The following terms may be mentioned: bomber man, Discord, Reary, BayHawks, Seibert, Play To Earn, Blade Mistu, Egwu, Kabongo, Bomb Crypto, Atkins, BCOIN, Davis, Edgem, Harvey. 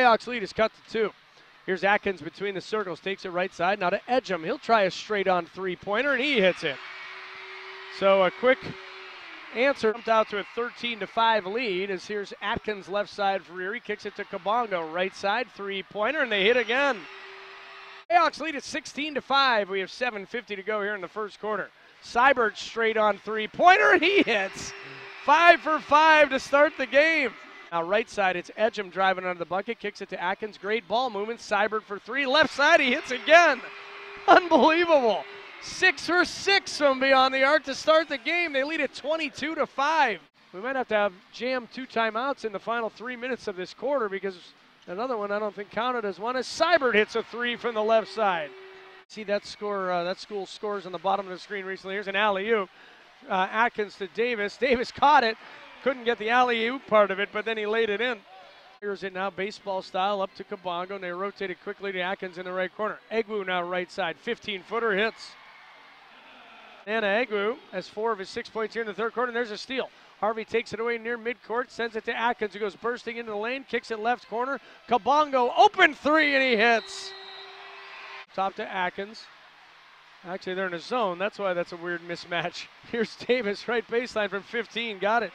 BayHawks lead is cut to 2. Here's Atkins between the circles, takes it right side, now to Edgem. He'll try a straight-on three-pointer, and he hits it. So a quick answer jumped out to a 13-5 lead as here's Atkins left side for Reary, kicks it to Kabongo, right side, three-pointer, and they hit again. BayHawks lead at 16-5. We have 7:50 to go here in the first quarter. Seibert straight on three-pointer, he hits. 5 for 5 to start the game. Now right side, it's Edgem driving under the bucket, kicks it to Atkins. Great ball movement, Seibert for three. Left side, he hits again. Unbelievable. 6 for 6 from beyond the arc to start the game. They lead at 22-5. We might have to have jammed 2 timeouts in the final 3 minutes of this quarter because another one I don't think counted as one as Seibert hits a three from the left side. See that score, that school scores on the bottom of the screen recently. Here's an alley-oop. Atkins to Davis. Davis caught it. Couldn't get the alley-oop part of it, but then he laid it in. Here's it now, baseball style, up to Kabongo, and they rotate it quickly to Atkins in the right corner. Egwu now right side, 15-footer hits. Nana Egwu has 4 of his 6 points here in the third quarter, and there's a steal. Harvey takes it away near midcourt, sends it to Atkins, who goes bursting into the lane, kicks it left corner. Kabongo, open three, and he hits. Top to Atkins. Actually, they're in a zone. That's why that's a weird mismatch. Here's Davis, right baseline from 15, got it.